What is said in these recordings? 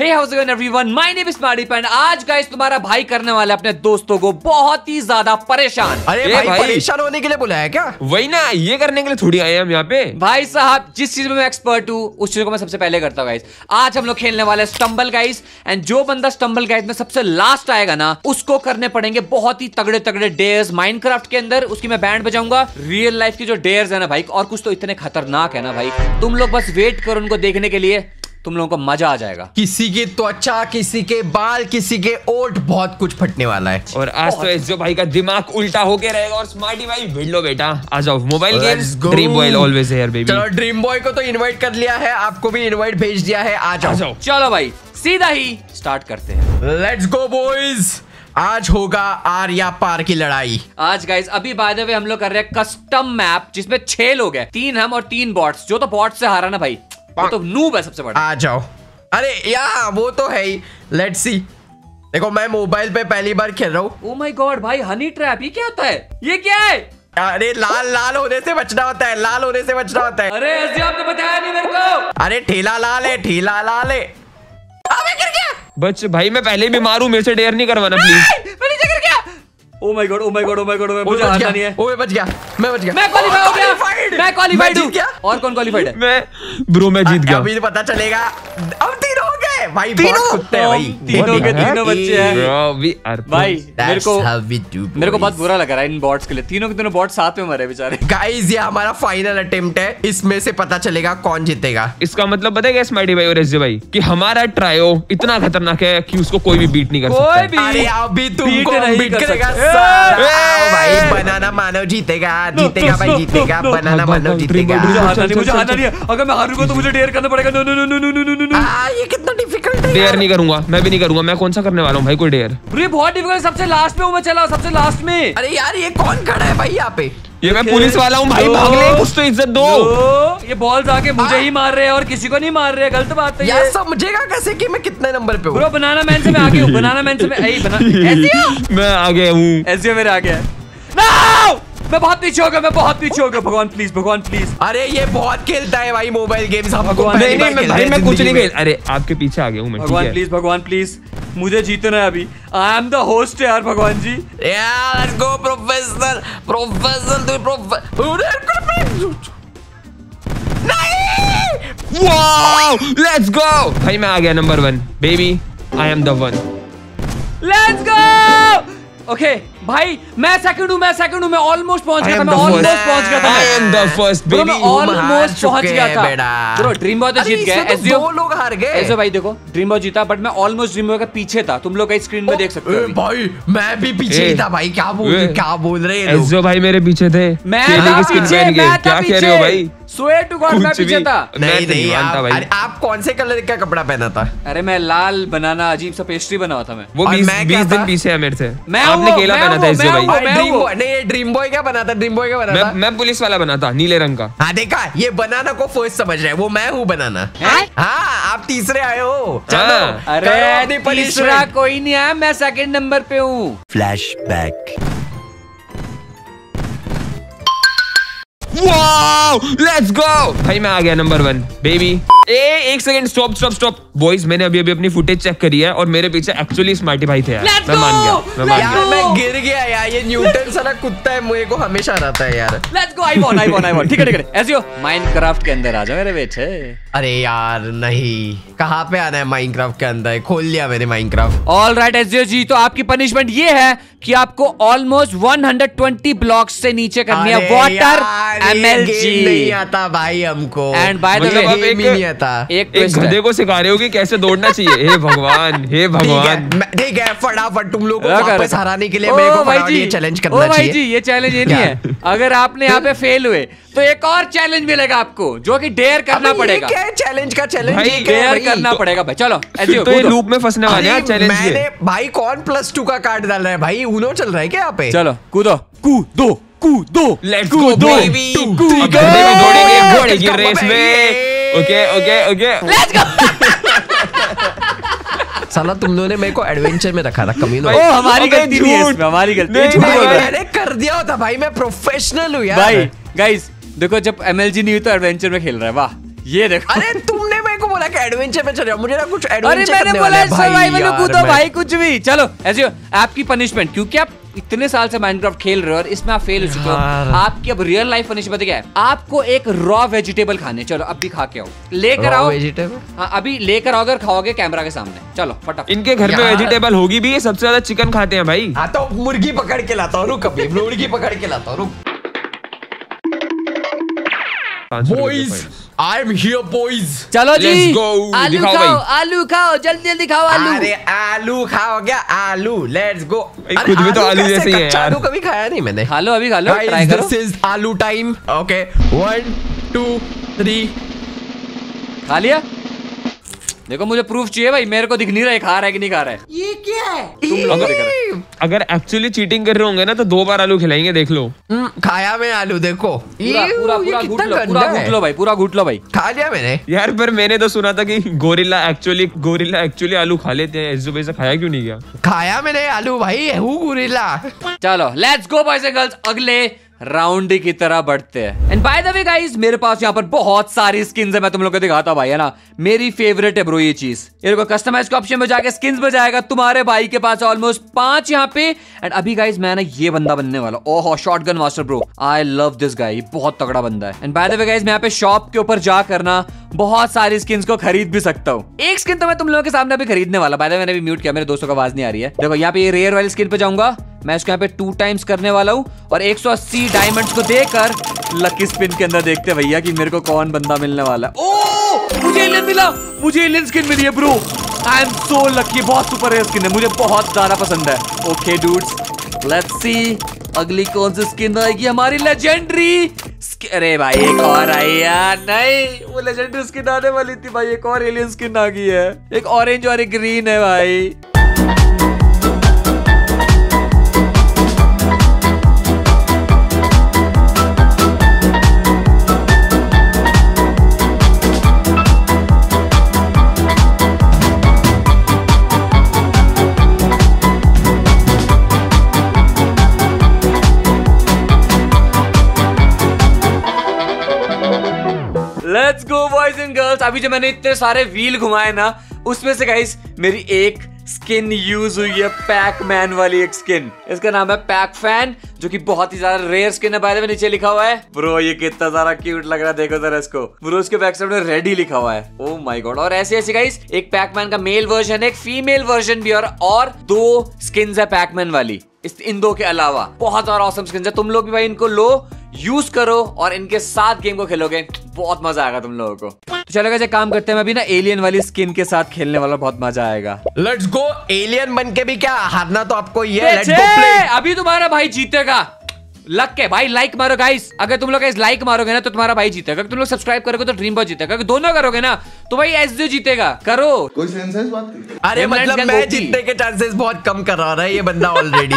Hey, how's it going everyone? My name is SmartyPie and आज guys तुम्हारा भाई करने वाला अपने दोस्तों को बहुत ही ज्यादा परेशान। अरे भाई परेशान होने के लिए बुलाया क्या? वही ना, ये करने के लिए थोड़ी आए हम यहाँ पे। भाई साहब, जिस चीज में मैं एक्सपर्ट हूँ उस चीज को मैं सबसे पहले करता हूँ गाइस। आज हम लोग खेलने वाले स्टम्बल गाइस एंड जो बंदा स्टम्बल गाइस में सबसे लास्ट आएगा ना, उसको करने पड़ेंगे बहुत ही तगड़े तगड़े डेयर्स माइनक्राफ्ट के अंदर। उसकी मैं बैंड बजाऊंगा। रियल लाइफ की जो डेयर्स है ना भाई, और कुछ तो इतने खतरनाक है ना भाई, तुम लोग बस वेट करो उनको देखने के लिए, तुम लोगों को मजा आ जाएगा। किसी की त्वचा, किसी के बाल, किसी के ओट, बहुत कुछ फटने वाला है। और आज तो एसजो भाई का दिमाग उल्टा होके रहेगा। और स्मार्टी भाई भिड़ लो बेटा, आ जाओ। Mobile games, dream boy always here baby. चलो, ड्रीम बॉय को तो इनवाइट कर लिया है, आपको भी इनवाइट भेज दिया है, आ जाओ। चलो भाई सीधा ही स्टार्ट करते हैं। Let's go boys. आज होगा आर या पार की लड़ाई। आज गाइस अभी बाय द वे हम लोग कर रहे हैं कस्टम मैप, जिसमें 6 लोग हैं, 3 हम और 3 बॉट्स। जो तो बॉट से हारा ना भाई वो तो नूब है सबसे बड़ा। आ जाओ। अरे यार वो तो है ही। Let's see. देखो मैं मोबाइल पे पहली बार खेल रहा हूँ। ओह माय गॉड भाई, हनी ट्रैप, ये क्या होता है? ये क्या है? अरे लाल लाल होने से बचना होता है, लाल होने से बचना होता है। अरे ऐसे आपने बताया नहीं मेरे को। अरे ठेला लाल है, ठेला लाल है। बच भाई, मैं पहले बीमार हूँ, मेरे से डेयर नहीं करवाना please. Oh my God, oh my God, oh my God, मुझे हारना नहीं है। ओए बच गया, मैं बच गया। मैं क्वालीफाई हो गया, मैं क्वालीफाइड हूँ। और कौन क्वालीफाइड है? मैं ब्रो, मैं जीत गया। अभी पता चलेगा। अब तीनों हो गए भाई, बहुत कुत्ते हैं भाई, तीनों के तीनों बच्चे हैं भाई। मेरे को बहुत बुरा लग रहा है इन बॉट्स के लिए, तीनों के तीनों बॉट साथ में मरे बेचारे। गाइस ये हमारा फाइनल अटेम्प्ट है, इसमें से पता चलेगा कौन जीतेगा। इसका मतलब पता है क्या स्मार्टी भाई और एसजे भाई, कि हमारा ट्रायो इतना खतरनाक है कि उसको कोई भी बीट नहीं कर सकता। अरे अभी तुमको बीट करेगा भाई, बनाना मानव जीतेगा, जीतेगा भाई, जीतेगा बनाना मानव जीतेगा। मुझे हारना नहीं है, अगर मैं हारूंगा तो मुझे डेयर करना पड़ेगा। No no no no no no no, ये कितना डिफिकल्ट है। डेयर नहीं करूंगा, मैं भी नहीं करूंगा। मैं कौन सा करने वाला हूँ भाई कोई डेयर? अरे बहुत डिफिकल्ट, सबसे लास्ट में हूँ मैं। चला सबसे लास्ट में। अरे यार ये कौन खड़ा है भाई यहाँ पे? ये मैं पुलिस वाला हूँ भाई, भाग ले, कुछ तो इज्जत दो। ये बॉल जाके मुझे ही मार रहे हैं और किसी को नहीं मार रहे हैं, गलत बात है। यार समझेगा कैसे कि मैं कितने नंबर पे हूँ? ब्रो बनाना मैन से मैं आगे हूँ, बनाना मैन से मैं मैं आगे हूँ। ऐसे मेरे आगे है। मैं बहुत पीछे हो गया, मैं बहुत पीछे हो गया। भगवान प्लीज, भगवान प्लीज। अरे ये बहुत खेलता है भाई मोबाइल गेम्स। नहीं नहीं भाई, मैं कुछ नहीं खेल। अरे आपके पीछे आ गया हूँ मैं। भगवान प्लीज, भगवान प्लीज, मुझे जीतना है अभी। आई एम द होस्ट यार भगवान जी। यार गो प्रोफेसर, प्रोफेसर। नहीं वाओ, लेट्स गो भाई, मैं आ गया number 1 baby. I am the one, let's go. Okay भाई मैं सेकंड हूं, मैं सेकंड हूं। मैं ऑलमोस्ट पहुंच गया था, मैं ऑलमोस्ट पहुंच गया था। I am the first baby, मैं ऑलमोस्ट पहुंच गया था। चलो ड्रीम बॉय तो जीत गया, एसओ दो लोग हार गए। एसओ भाई देखो, ड्रीम बॉय जीता बट मैं ऑलमोस्ट ड्रीम बॉय का पीछे था। तुम लोग का स्क्रीन में देख सकते हो भाई, मैं भी पीछे ही था भाई। क्या बोल रहे हैं एसओ भाई? मेरे पीछे थे, मैं क्या कह रहे हो भाई? स्वेयर टू गॉड मैं पीछे था। नहीं आप कौन से कलर का कपड़ा पहना था? अरे मैं लाल बनाना अजीब सा पेस्ट्री बना हुआ था मैं। वो 20 दिन पीछे है मेरे से। आपने केला बना था इससे भाई? नहीं ड्रीम बॉय क्या बना था? ड्रीम बॉय क्या बना था? मैं पुलिस वाला बना था, नीले रंग का। हाँ देखा, ये बनाना को फर्स्ट समझ रहे हैं, वो मैं हूँ बनाना। हाँ आप तीसरे आए हो। अरे तीसरा कोई नहीं आया, मैं सेकेंड नंबर पे हूँ। फ्लैशबैक। वाओ लेट्स गो भाई, मैं आ गया नंबर 1 बेबी। एक second, stop stop stop boys. मैंने अभी अपनी फुटेज चेक करी है और मेरे पीछे एक्चुअली स्मार्टी भाई थे। मैं मान गया, मैं गिर गया यार। ये न्यूटन साला कुत्ता है, मुझे को हमेशा रहता है यार। Let's go, I won. ठीक है ठीक है, ऐसे हो माइनक्राफ्ट के अंदर आ जाओ मेरे बेटे। अरे यार नहीं, कहाँ पे आना है? माइनक्राफ्ट के अंदर खोल लिया मैंने माइनक्राफ्ट। ऑलराइट एसजीओ जी, तो आपकी पनिशमेंट ये है कि आपको ऑलमोस्ट 120 ब्लॉक्स से नीचे करनी है। वाटर एमएलजी नहीं आता भाई हमको। एंड बाय द वे नहीं आता। एक गधे को सिखा रहे हो कि कैसे दौड़ना चाहिए। हे भगवान, हे भगवान। ठीक है फटाफट, तुम लोगों को वापस हराने के लिए मेरे को फटाफट ये चैलेंज करना चाहिए। भाई जी ये चैलेंज ये नहीं है, अगर आपने यहाँ पे फेल हुए तो एक और चैलेंज मिलेगा आपको, जो कि डेयर करना पड़ेगा। क्या है चैलेंज का? चैलेंज भाई डेयर करना पड़ेगा भाई। चलो तो ये लूप में फंसने वाले हैं चैलेंज ये भाई। कौन +2 का कार्ड डाल रहा है भाई? उनो चल रहा है क्या यहाँ पे? चलो कूदो कूदो कूदो, लेट्स गो बेबी। दौड़ेंगे घोड़े की रेस में। Okay okay okay let's go. साला तुम लोगों ने मेरे को एडवेंचर में रखा था कमीनो। ओ हमारी गलती नहीं है इसमें, हमारी गलती है। मैंने कर दिया होता भाई, मैं प्रोफेशनल हूँ यार। भाई गाइस देखो, जब एमएलजी नहीं हुई तो एडवेंचर में खेल रहा है। वाह ये देखो, अरे तुमने मेरे को बोला एक एडवेंचर पे चले, मुझे ना कुछ एडवेंचर करने वाला है भाई। में कूदो भाई कुछ भी। चलो ऐसे आपकी पनिशमेंट, क्योंकि आप इतने साल से माइनक्राफ्ट खेल रहे हो और इसमें आप फेल हो चुके हो, आपकी अब रियल लाइफ पनिशमेंट क्या है? आपको एक रॉ वेजिटेबल खाने, चलो अभी खा के आओ, लेकर आओ वेजिटेबल। अभी लेकर आओगे और खाओगे कैमरा के सामने। चलो फटाफट। इनके घर में वेजिटेबल होगी भी, ये सबसे ज्यादा चिकन खाते हैं भाई। हाँ तो मुर्गी पकड़ के लाता हूँ, रुक अभी मुर्गी पकड़ के लाता हूँ, रुक। Boys, I am here boys. चलो जी, आलू खाओ, आलू खाओ, जल्दी जल्दी खाओ आलू। अरे आलू खाओ, क्या आलू, लेट्स गो। खुद भी तो आलू जैसे ही है, आलू कभी खाया नहीं मैंने। खा लो, अभी खा लो, ट्राई करो। This is aloo time. Okay 1 2 3 खा लिया। देखो मुझे प्रूफ चाहिए भाई, मेरे को दिख नहीं रहा है खा रहा है कि नहीं खा रहा है। ये क्या है? तुम अगर एक्चुअली चीटिंग कर रहे होंगे ना तो 2 बार आलू खिलाएंगे, देख लो। खाया मैं आलू, देखो पूरा घूट लो, पूरा घूट लो भाई, पूरा घूट लो भाई। खा लिया मैंने यार, पर मैंने तो सुना था कि गोरिल्ला एक्चुअली आलू खा लेते हैं, इस वजह से खाया क्यों नहीं गया। खाया मैंने आलू भाई, हूँ गोरिल्ला। चलो let's go boys and girls, अगले राउंड की तरह बढ़ते हैं। And by the way guys, मेरे पास यहाँ पर बहुत सारी स्किन्स है, मैं तुम लोग को दिखाता हूँ भाई, है ना। मेरी फेवरेट है ब्रो ये चीज, ये लोग कस्टमाइज के ऑप्शन में जाके स्किन्स में जाएगा, तुम्हारे भाई के पास ऑलमोस्ट 5 यहाँ पे। एंड अभी गाइस मैं ना ये बंदा बनने वाला, ओहो shotgun master bro, I love this guy, बहुत तगड़ा बंदा है। And by the way guys, मैं यहाँ पे शॉप के ऊपर जा करना बहुत सारी स्किन्स को खरीद भी सकता हूँ। एक स्किन तो मैं तुम लोगों के सामने अभी खरीदने वाला, बाय द वे मैंने अभी म्यूट किया, मेरे दोस्तों का आवाज नहीं आ रही है। देखो यहाँ पे रेयर वाली स्किन पे जाऊंगा, मैं इसको यहाँ पे 2 टाइम्स करने वाला हूँ और 180 डायमंड्स को देकर लकी स्पिन के अंदर देखते भैया कि मेरे को कौन बंदा मिलने वाला है। ओह मुझे एलियन मिला, मुझे एलियन स्किन मिली है bro, I am so lucky, बहुत सुपर रेयर स्किन है, मुझे बहुत ज्यादा पसंद है। ओके डूड्स, लेट्स सी अगली कौन सी स्किन आएगी हमारी लेजेंडरी। अरे भाई एक और आई यार, नहीं वो लेजेंडरी स्किन आने वाली थी भाई, एक और एलियन स्किन आ गई है, एक ऑरेंज और एक ग्रीन है भाई। Let's go boys and girls, अभी जो मैंने इतने सारे व्हील घुमाए ना, उसमें से गाइस मेरी एक स्किन यूज हुई है, पैकमैन वाली एक स्किन, इसका नाम है पैक फैन, जो कि बहुत ही ज्यादा रेयर स्किन है। बाय द वे नीचे लिखा हुआ है ब्रो, ये कितना सारा क्यूट लग रहा है, देखो जरा इसको ब्रो, इसके बैक साइड में रेडी लिखा हुआ है, ओह माय गॉड। और ऐसे ऐसे गाइस एक पैकमैन का मेल वर्जन है, एक फीमेल वर्जन भी, और 2 स्किन्स है पैकमैन वाली, इन 2 के अलावा बहुत और ऑसम स्किन्स है। तुम लोग भी भाई इनको लो, यूज करो और इनके साथ गेम को खेलोगे, बहुत मजा आएगा तुम लोगों को। तो चलो गाइस काम करते हैं, मैं भी ना एलियन वाली स्किन के साथ खेलने वाला, बहुत मजा आएगा। लेट्स गो, एलियन बन के भी क्या हारना तो आपको ही है, लेट्स गो प्ले। अभी तुम्हारा भाई जीतेगा, लग के भाई लाइक मारो गाइस, अगर तुम लोग लाइक मारोगे ना तो तुम्हारा भाई जीतेगा, तुम लोग सब्सक्राइब करोगे तो ड्रीम बॉय जीतेगा, अगर दोनों करोगे ना तो भाई एसजे जीतेगा। करो, कोई सेंस है इस बात की? अरे मतलब मैं जीतने के चांसेस बहुत कम करा रहा है ये बंदा ऑलरेडी।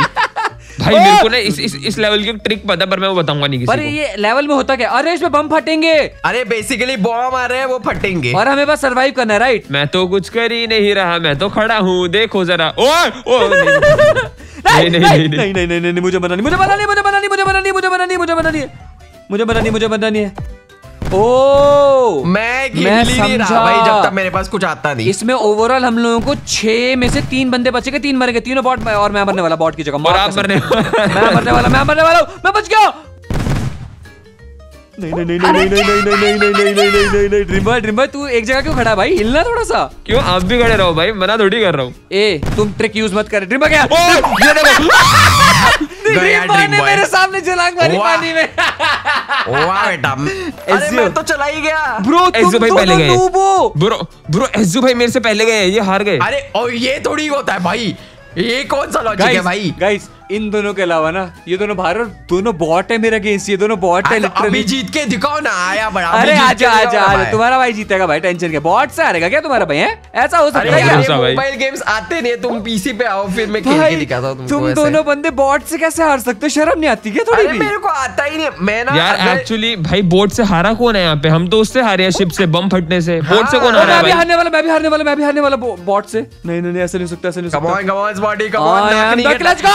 भाई मेरे को ना इस लेवल की ट्रिक पता, पर मैं वो बताऊंगा नहीं किसी को। अरे ये लेवल में होता क्या? अरे इसमें बम फटेंगे, अरे बेसिकली बम आ रहे हैं वो फटेंगे और हमें बस सरवाइव करना है, राइट। मैं तो कुछ कर ही नहीं रहा, मैं तो खड़ा हूँ, देखो जरा। नहीं मुझे बनानी है। ओ मैं समझा भाई, जब तक मेरे पास कुछ आता नहीं। इसमें ओवरऑल हम लोगों को 6 में से 3 बंदे बचे के, 3 मर गए, तीनों बॉट और मैं मरने वाला, बॉट की जगह मैं मरने वाला हूं, मैं बच गया। नहीं ड्रीम बॉय तू एक जगह क्यों खड़ा है भाई, हिलना थोड़ा सा। क्यों आप भी खड़े रहो भाई, मना थोड़ी कर रहा हूँ। ए तुम ट्रिक यूज मत कर, ड्रीम बॉय क्या मेरे सामने जलांग मारी पानी में। वाह बेटा, अरे मैं तो चला ही गया ब्रो, एजू भाई पहले गए ब्रो, एजू भाई मेरे से पहले गए, ये हार गए। अरे और ये थोड़ी होता है भाई, ये कौन सा लॉजिक है भाई। गाइस इन दोनों के अलावा ना ये दोनों बाहर, और दोनों बॉट है मेरे अगेंस्ट, ये दोनों बॉट है लिटरली। अभी जीत के दिखाओ ना, आया बड़ा। अरे आजा तुम्हारा भाई जीतेगा भाई, टेंशन क्या, बॉट से हारेगा क्या तुम्हारा भाई? है ऐसा हो सकता है? मोबाइल गेम्स आते नहीं, तुम पीसी पे आओ फिर मैं खेल के दिखाता हूं तुमको। तुम दोनों बंदे बॉट से कैसे हार सकते हो, शर्म नहीं आती क्या थोड़ी भी? मेरे को आता ही नहीं, मैं ना यार एक्चुअली भाई बॉट से हारा कौन है यहाँ पे, हम तो उससे हारे हैं, शिप से बम फटने से। बॉट से कौन हारा है? मैं भी हारने वाला बॉट से। नहीं ऐसा नहीं हो सकता, ऐसा नहीं हो सकता।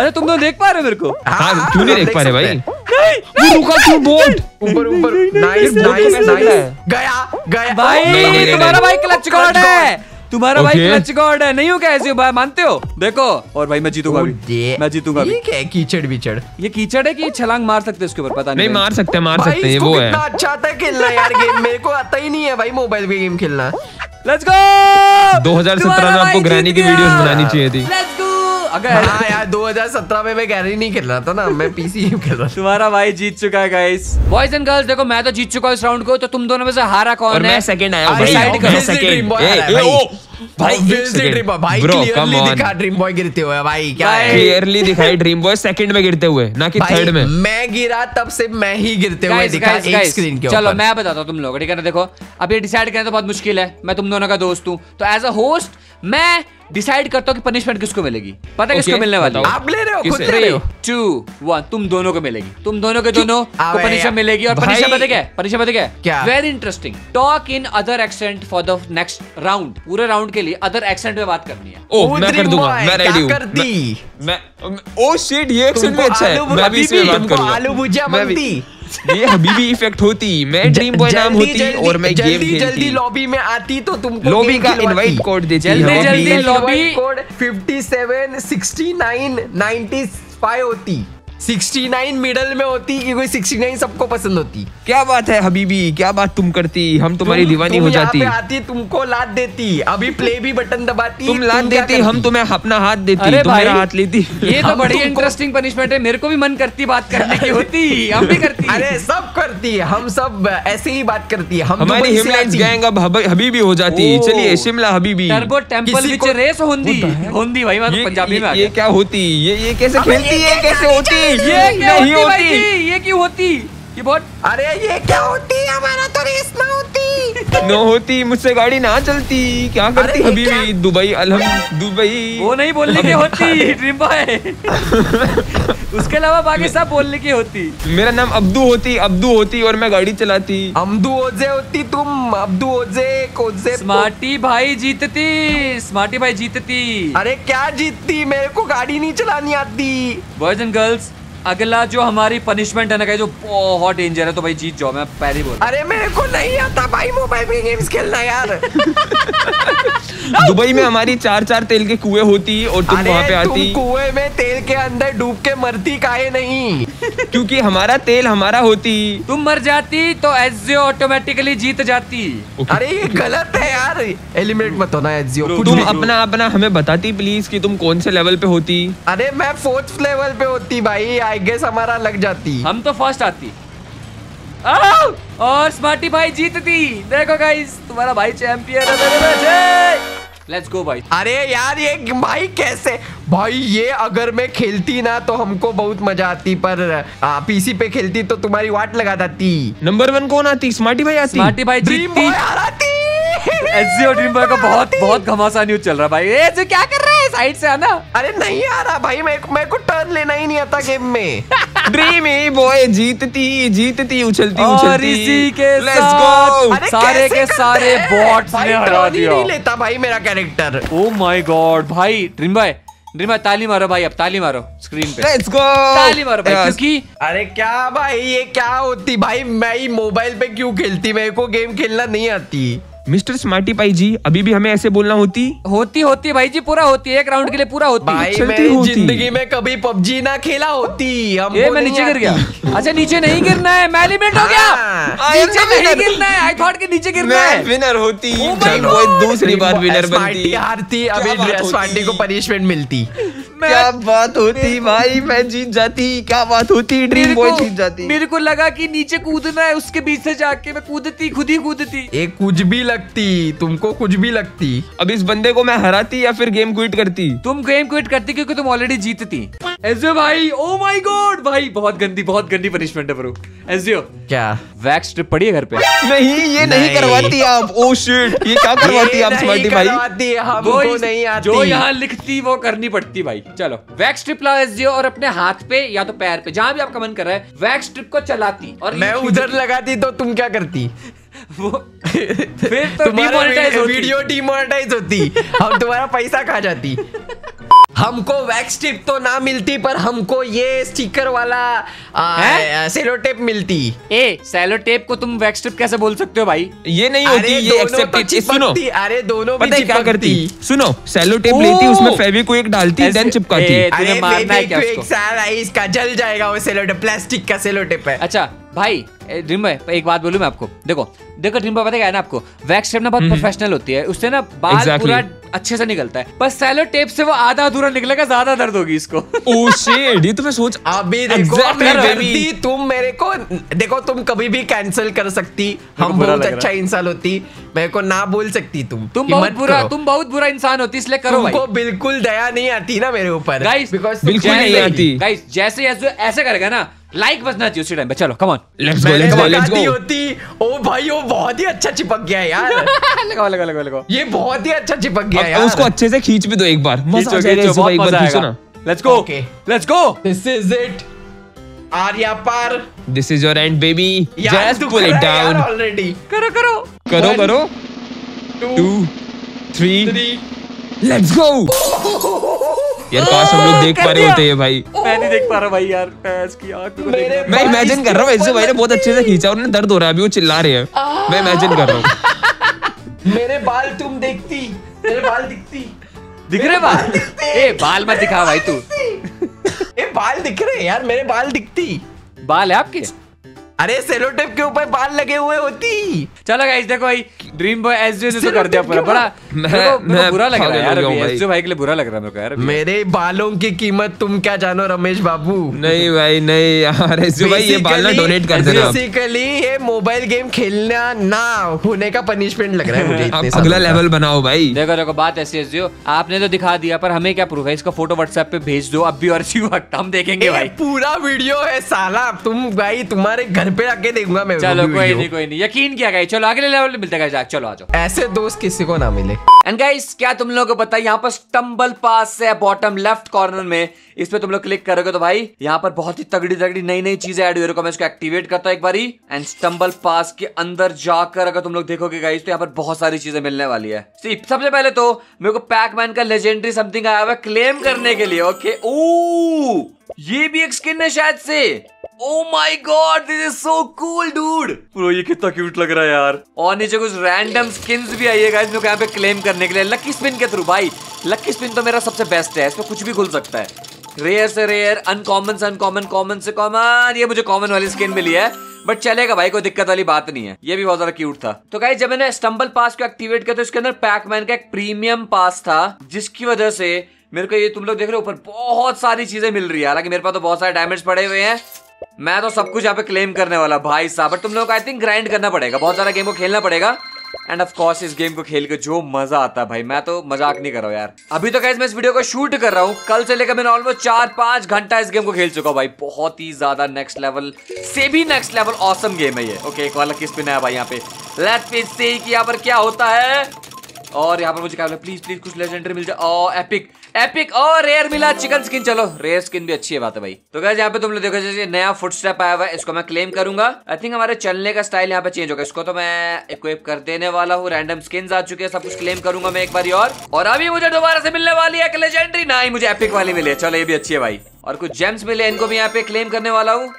अरे तुम लोग देख पा रहे हो मेरे को? हाँ क्यों नहीं देख पा रहे भाई? तुम्हारा भाई क्लच गॉड है, तुम्हारा भाई क्लच गॉड है, नहीं हो क्या ऐसे भाई, मानते हो? देखो और भाई मैं जीतूंगा, मैं जीतूंगा। कीचड़ बिचड़, ये कीचड़ है कि छलांग मार सकते हैं उसके ऊपर, पता नहीं। मार सकते, मार सकते हैं, वो है। अच्छा था खेलना यार गेम, मेरे को आता ही नहीं है भाई मोबाइल पे गेम खेलना। लेट्स गो। 2017 में आपको ग्रैनी की वीडियोस बनानी चाहिए थी। अगर हाँ यार 2017 में मैं गैलरी नहीं खेल रहा था ना, मैं पीसी ही खेल रहा था। तुम्हारा भाई जीत चुका है गाइस। बॉयज एंड गर्ल्स देखो मैं तो जीत चुका हूँ इस राउंड को, तो तुम दोनों में से हारा कौन है? मैं सेकंड आया हूँ भाई। भाई क्लियरली दिखा ड्रीम बॉय गिरते हुए भाई, क्या क्लियरली दिखाई ड्रीम बॉय सेकंड में गिरते हुए, ना कि थर्ड में। मैं गिरा तब से मैं ही गिरते हुए दिखा एक स्क्रीन के ऊपर। चलो मैं बताता हूँ तुम लोग, ठीक है ना? देखो अब ये डिसाइड करना तो बहुत मुश्किल है, मैं तुम दोनों का दोस्त हूँ, तो एज अ होस्ट मैं डिसाइड करता हूँ कि पनिशमेंट किसको मिलेगी। पता है किसको मिलने वाली? आप ले रहे हो, खुद ले रहे हो। 3, 2, 1 तुम दोनों को मिलेगी, तुम दोनों के दोनों को पनिशमेंट मिलेगी। और पनिशमेंट क्या? Very interesting. Talk in other accent for the next round, पूरे राउंड के लिए अदर एक्सेंट में बात करनी है। ओह मैं कर दूंगा, मैं रेडी हूं। मैं ओह शिट ये एक्सेंट भी अच्छा है, मैं भी इसमें बात करूंगा। आलू भुजिया बनती, ये हबीबी इफेक्ट होती, मैं ड्रीम बॉय नाम होती और मैं गेम खेलती। जल्दी लॉबी में आती तो तुमको लॉबी का इनवाइट कोड देती। जल्दी लॉबी कोड 57 69 95 होती, 69 मिडल में होती क्योंकि 69 सबको पसंद होती। क्या बात है हबीबी, क्या बात तुम करती, हम तुम्हारी दीवानी हो जाती। आती तुमको लात देती, अभी प्ले भी बटन दबाती, तुम लात देती, हम तुम्हें अपना हाथ देती, तुम्हारा हाथ लेती। ये तो बड़ी इंटरेस्टिंग पनिशमेंट है, मेरे को भी मन करती बात करने की होती, हम भी करती। अरे सब करती है, हम सब ऐसे ही बात करती है। हमारी हिमलाइंस गैंग अब हबीबी हो जाती। चलिए शिमला हबीबी टर्बो टेंपल विच रेस होंदी होंदी भाई, बात पंजाबी में। ये क्या होती, ये कैसे खेलती, ये कैसे होती, ये क्या होती भाई जी, ये क्यों होती, ये बहुत। अरे ये क्या होती, हमारा तो रेस ना होती न होती, मुझसे गाड़ी ना चलती, क्या करती हबीबी? दुबई अलहम दुबई वो नहीं बोलने की होती ड्रीम बॉय उसके अलावा बाकी सब बोलने की होती। मेरा नाम अब्दू होती, अब्दू होती और मैं गाड़ी चलाती। अब्दू ओजे होती, तुम अब्दू ओजे कोजे। स्मार्टी भाई जीतती, स्मार्टी भाई जीतती। अरे क्या जीतती, मेरे को गाड़ी नहीं चलानी आती। बॉयज एंड गर्ल्स अगला जो हमारी पनिशमेंट है ना जो बहुत डेंजर है, तो भाई जीत जाओ, मैं पहले बोल। अरे मेरे को नहीं आता भाई मोबाइल में गेम्स खेलना यार दुबई में हमारी 4-4 तेल के कुएं होती और तुम वहाँ पे आती, कुएं में तेल के अंदर डूब के मरती, काहे नहीं क्योंकि हमारा तेल हमारा होती, तुम मर जाती तो एसजीओ ऑटोमेटिकली जीत जाती। अरे ये गलत है यार, एलिमिनेट मत होना एसजीओ। तुम अपना अपना हमें बताती प्लीज कि तुम कौन से लेवल पे होती। अरे मैं 4th लेवल पे होती भाई, आई गेस हमारा लग जाती, हम तो फर्स्ट आती और स्मार्टी भाई जीतती। देखो गाइस तुम्हारा भाई चैंपियन है। लेट्स गो भाई। अरे यार ये भाई कैसे भाई, ये अगर मैं खेलती ना तो हमको बहुत मजा आती, पर पीसी पे खेलती तो तुम्हारी वाट लगा देती। नंबर 1 कौन आती? स्मार्टी भाई आती, स्मार्टी भाई जीतती। एसजीओ ड्रीम बॉय का बहुत बहुत घमासान यूज चल रहा भाई। एसजीओ क्या कर रहा है, साइड से आना। अरे नहीं आ रहा भाई, मेरे को टर्न लेना ही नहीं आता गेम में ड्रीम बॉय जीतती जीतती, उछलती और इसी के साथ सारे के सारे बॉट्स ने हरा दिया। नहीं लेता भाई मेरा कैरेक्टर। ओ माय गॉड भाई, ड्रीम बॉय ताली मारो भाई, अब ताली मारो स्क्रीन पे। Let's go! ताली मारो भाई क्योंकि अरे क्या भाई ये क्या होती भाई, मैं मोबाइल पे क्यों खेलती, मेरे को गेम खेलना नहीं आती। मिस्टर स्मार्टी पाई जी अभी भी हमें ऐसे बोलना होती होती होती भाई जी, पूरा होती है, एक राउंड के लिए पूरा होती भाई। मैं जिंदगी में कभी पबजी ना खेला होती। ये मैं नीचे गिर गया अच्छा नीचे नहीं गिरना है, मैं एलिमिनेट हो गया। नीचे नहीं गिरना है, आई थॉट के नीचे गिरना है। विनर होती, दूसरी बार विनर बनती, हारती अभी स्मार्टी को पनिशमेंट मिलती। क्या बात होती भाई, मैं जीत जाती, क्या बात होती, ड्रीम बॉय जीत जाती। मेरे को लगा कि नीचे कूदना है, उसके बीच से जाके मैं कूदती, खुद ही कूदती। एक कुछ भी लगती, तुमको कुछ भी लगती। अब इस बंदे को मैं हराती या फिर गेम क्विट करती? तुम गेम क्विट करती क्योंकि तुम ऑलरेडी जीतती। एसजीओ भाई ओ माय गॉड भाई, बहुत गंदी पनिशमेंट है ब्रो। एसजीओ क्या वैक्स स्ट्रिप पड़ी है घर पे? नहीं ये नहीं करवाती आप। ओ शिट ये क्या करवाती आप स्मार्टी भाई? हमको नहीं आती, जो यहाँ लिखती वो करनी पड़ती भाई। चलो वैक्स स्ट्रिप लाओ एसजीओ, और अपने हाथ पे या तो पैर पे जहाँ भी आपका मन कर रहा है वैक्स स्ट्रिप को चलाती और मैं उधर लगाती तो तुम क्या करती? वो फिर तो डिमोनेटाइज, वीडियो डिमोनेटाइज होती, हम तुम्हारा पैसा खा जाती। हमको वैक्स टिप तो ना मिलती पर हमको ये स्टिकर वाला सेलो टेप मिलती। ए सेलो टेप को तुम वैक्स टिप कैसे बोल सकते हो भाई? ये नहीं होती, ये एक्सेप्ट। सुनो अरे दोनों भी क्या करती, सुनो सेलो टेप लेती उसमें फेविक्विक डालती देन चिपकाती। अरे मारना है क्या उसको? इसका जल जाएगा वो सेलो टेप, प्लास्टिक का सेलो टेप है। अच्छा भाई ड्रीम बॉय एक बात बोलूं मैं आपको, देखो देखो ड्रीम बॉय पता क्या है ना आपको, वैक्स टेप ना बहुत प्रोफेशनल होती है, उससे ना बाल पूरा अच्छे से निकलता है, बस सेलो टेप से वो आधा अधूरा निकलेगा, ज्यादा दर्द होगी इसको। ओह शिट, ये तो मैं सोच अभी देखो exactly तुम मेरे को देखो, तुम कभी भी कैंसिल कर सकती, हम बहुत अच्छा इंसान होती, मेरे को ना बोल सकती तुम बहुत बुरा इंसान होती, इसलिए करो भाई। बिल्कुल दया नहीं आती ना मेरे ऊपर गाइस, बिल्कुल नहीं आती गाइस, जैसे ऐसे करेगा ना लाइक बजना चाहिए उसी टाइम पे। चलो कम ऑन लेट्स गो होती। ओ भाई वो बहुत ही अच्छा चिपक गया यार। लगाओ लगाओ लगाओ लगाओ, ये बहुत ही अच्छा चिपक गया यार। उसको अच्छे से खींच भी दो एक बार, मजा आ जाएगा, बहुत मजा आएगा। Let's go let's go, this is it आर्या पार, this is your end baby, just pull it down already. करो करो करो करो, 2 3 लेट्स गो यार। काश हम लोग देख पा रहे होते हैं भाई, मैं नहीं देख पा रहा भाई यार, इसकी आंख मैं इमेजिन कर रहा हूँ, इससे भाई ने बहुत अच्छे से खींचा, उन्हें दर्द हो रहा है अभी, वो चिल्ला रहे हैं, मैं इमेजिन कर रहा हूँ। मेरे बाल तुम देखती, मेरे बाल दिखती, दिख रहे बाल? ए बाल मत दिखा भाई तू, ए बाल दिख रहे यार, मेरे बाल दिखती। बाल है आपके? अरे सेलो टेप के ऊपर बाल लगे हुए होती। चलो गाइस देखो भाई ड्रीम बॉय एसजे ने तो कर दिया पूरा, बड़ा मेरे को बुरा लग रहा है यार, एसजे भाई के लिए बुरा लग रहा है मेरे को यार। मेरे बालों की कीमत तुम क्या जानो रमेश बाबू। नहीं भाई नहीं यार, एसजे भाई ये बाल ना डोनेट कर देना। बेसिकली ये मोबाइल गेम खेलना ना होने का पनिशमेंट लग रहा है मुझे, इतने अगला लेवल बनाओ भाई। देखो देखो बात ऐसी एसजे, आपने तो दिखा दिया पर हमें क्या प्रूफ है? इसका फोटो व्हाट्सएप पे भेज दो अब भी और हम देखेंगे भाई, पूरा वीडियो है साला। तुम भाई तुम्हारे पे आके देखूंगा मैं। चलो कोई नहीं यकीन किया गया। चलो अगले लेवल पे मिलते हैं, चलो आ जाओ, ऐसे दोस्त किसी को ना मिले। एंड गाइस क्या तुम लोगों को पता है यहाँ पर स्टम्बल पास है बॉटम लेफ्ट कॉर्नर में, इस पे तुम लोग क्लिक करोगे तो भाई यहाँ पर बहुत ही तगड़ी तगड़ी नई नई चीजें ऐड हो रही है। मैं इसको एक्टिवेट करता हूँ एक बारी, एंड स्टम्बल पास के अंदर जाकर अगर तुम लोग देखोगे गाइस तो यहाँ पर बहुत सारी चीजें मिलने वाली है। सबसे पहले तो मेरे को पैकमैन का लेजेंडरी समथिंग आया हुआ क्लेम करने के लिए। ओके ओ ये भी एक स्किन है शायद से। Oh my God, this is so cool, dude. Bro, ये कितना क्यूट लग रहा है यार। और नीचे कुछ रैंडम स्किन्स भी आई है गाइस जो यहाँ पे क्लेम करने के लिए लकी स्पिन के थ्रू। भाई लकी स्पिन तो मेरा सबसे बेस्ट है, इसमें कुछ भी खुल सकता है, रेयर से रेयर, अनकॉमन से अनकॉमन, कॉमन से कॉमन। ये मुझे कॉमन वाली स्किन मिली है बट चलेगा भाई, कोई दिक्कत वाली बात नहीं है। ये भी बहुत ज्यादा क्यूट था। तो गाइस जब मैंने स्टम्बल पास को एक्टिवेट किया तो इसके अंदर पैकमैन का एक प्रीमियम पास था जिसकी वजह से मेरे को ये तुम लोग देख रहे हो ऊपर बहुत सारी चीजें मिल रही है। हालांकि मेरे पास तो बहुत सारे डायमंड्स पड़े हुए हैं, मैं तो सब कुछ यहाँ पे क्लेम करने वाला भाई साहब। तुम लोगों को आई थिंक ग्राइंड करना पड़ेगा, बहुत सारा गेम को खेलना पड़ेगा। एंड ऑफ कोर्स इस गेम को खेल के जो मजा आता है भाई, मैं तो मजाक नहीं कर रहा हूँ यार। अभी तो गाइस मैं इस वीडियो को शूट कर रहा हूँ, कल से लेकर मैंने ऑलमोस्ट 4-5 घंटा इस गेम को खेल चुका हूँ भाई। बहुत ही ज्यादा नेक्स्ट लेवल से भी नेक्स्ट लेवल ऑसम गेम है ये। ओके एक वाला किस पे नया भाई, यहाँ पे लेट्स सी कि यहाँ पर क्या होता है। और यहाँ पर मुझे क्या बोला, प्लीज प्लीज कुछ लेजेंडरी मिल जाए। और एपिक एपिक और रेयर मिला चिकन स्किन, चलो रेयर स्किन भी अच्छी है बात है भाई। तो गाइस यहाँ पे तुम लोग देखो जैसे नया फुटस्टेप आया हुआ है, इसको मैं क्लेम करूंगा। आई थिंक हमारे चलने का स्टाइल यहाँ पे चेंज होगा, इसको तो मैं इक्विप कर देने वाला हूँ। रैंडम स्किन्स आ चुके हैं, सब कुछ क्लेम करूंगा मैं एक बार और अभी मुझे दोबारा से मिलने वाली है लेजेंडरी, ना ही मुझे एपिक वाली मिली है, चलो ये भी अच्छी है भाई। और कुछ जेम्स मिले, इनको भी यहाँ पे क्लेम करने वाला हूँ।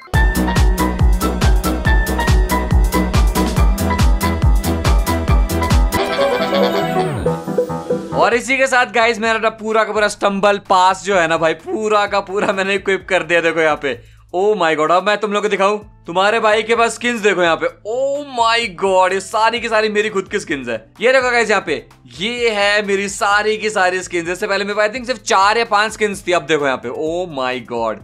और इसी के साथ गाइस मेरा पूरा का पूरा स्टम्बल पास जो है ना भाई, पूरा का पूरा मैंने इक्विप कर दिया। देखो यहाँ पे ओ माय गॉड, अब मैं तुम लोगों को दिखाऊं तुम्हारे भाई के पास स्किन्स देखो यहाँ पे। ओ माय गॉड ये सारी की सारी मेरी खुद की स्किन्स है। ये देखो गाइस यहाँ पे ये है मेरी सारी की सारी स्किन्स। इससे पहले मेरे आई थिंक सिर्फ 4 या 5 स्किन्स थी, अब देखो यहाँ पे ओ माय गॉड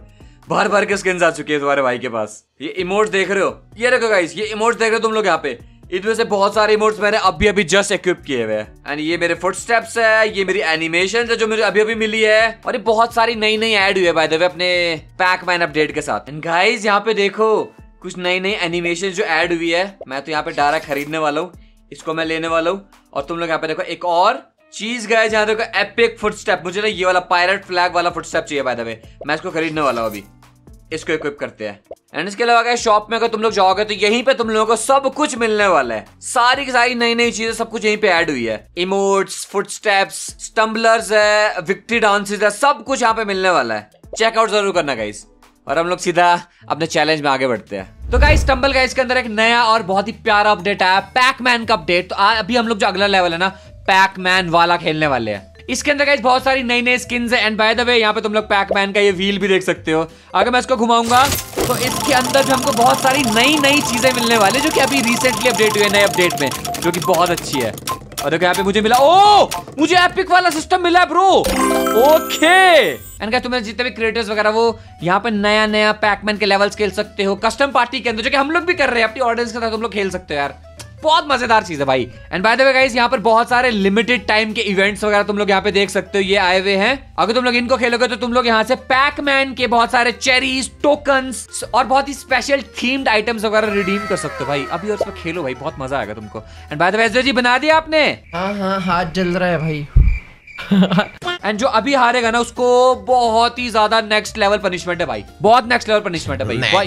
भर भर के स्किन्स आ चुकी है तुम्हारे भाई के पास। ये इमोट्स देख रहे हो, ये देखो गाइस ये इमोट्स देख रहे हो तुम लोग यहाँ पे, इनमें से बहुत सारे इमोट्स मैंने अभी अभी जस्ट इक्विप किए हुए हैं। एंड ये मेरे फुटस्टेप्स है, ये मेरी एनिमेशन है जो मुझे अभी अभी मिली है, और ये बहुत सारी नई नई ऐड हुई है बाय द वे अपने पैकमैन अपडेट के साथ। एंड गाइस यहाँ पे देखो कुछ नई नई एनिमेशन जो ऐड हुई है, मैं तो यहाँ पे डायरेक्ट खरीदने वाला हूँ, इसको मैं लेने वाला हूँ। और तुम लोग यहाँ पे देखो एक और चीज गए जहाँ देखो एपिक फुटस्टेप, मुझे ना ये वाला पायरेट फ्लैग वाला फुटस्टेप चाहिए बाय द वे, मैं इसको खरीदने वाला हूँ अभी। इसको इक्विप करते हैं। एंड इसके अलावा अगर शॉप में अगर तुम लोग जाओगे तो यहीं पे तुम लोगों को सब कुछ मिलने वाला है, सारी की सारी नई नई चीजें सब कुछ यहीं पे ऐड हुई है। इमोट्स, फुटस्टेप्स, स्टम्बलर्स है, विक्ट्री डांसेस है, सब कुछ यहाँ पे मिलने वाला है। चेकआउट जरूर करना गाइस। और हम लोग सीधा अपने चैलेंज में आगे बढ़ते हैं। तो गाइस स्टम्बल गाइस के अंदर एक नया और बहुत ही प्यारा अपडेट आया, पैकमैन का अपडेट। तो अभी हम लोग जो अगला लेवल है ना, पैकमैन वाला खेलने वाले हैं। इसके अंदर गाइस बहुत सारी नई नई स्किन्स है। एंड बाय द वे यहाँ पे तुम लोग पैकमैन का ये व्हील भी देख सकते हो। अगर मैं इसको घुमाऊंगा तो इसके अंदर भी हमको बहुत सारी नई नई चीजें मिलने वाली जो कि अभी रिसेंटली अपडेट हुए नए अपडेट में, जो कि बहुत अच्छी है। और देखो यहाँ पे मुझे मिला, ओ मुझे एपिक वाला सिस्टम मिला है ब्रो। ओके एंड गाइस तुम जितने भी क्रिएटर्स वगैरह वो यहाँ पे नया नया पैकमैन के लेवल्स खेल सकते हो कस्टम पार्टी के अंदर, जो कि हम लोग भी कर रहे हैं अपनी ऑडियंस के साथ। तुम लोग खेल सकते हो यार, बहुत मजेदार चीज है भाई। And by the way guys यहाँ पर बहुत सारे लिमिटेड टाइम के इवेंट्स वगैरह तुम लोग यहाँ पे देख सकते हो, ये आए हुए हैं। अगर तुम लोग इनको खेलोगे तो तुम लोग यहाँ से पैकमैन के बहुत सारे चेरीज, टोकन्स और बहुत ही स्पेशल थीम्ड आइटम्स वगैरह रिडीम कर सकते हो भाई। अभी और इसमें खेलो भाई, बहुत मजा आएगा तुमको। एंड बाय द वे जी बना दिया आपने? हाँ हाँ, हाथ जल रहा है भाई। एंड जो अभी हारेगा ना उसको बहुत ही ज्यादा नेक्स्ट लेवल पनिशमेंट है भाई, बहुत नेक्स्ट लेवल पनिशमेंट है भाई।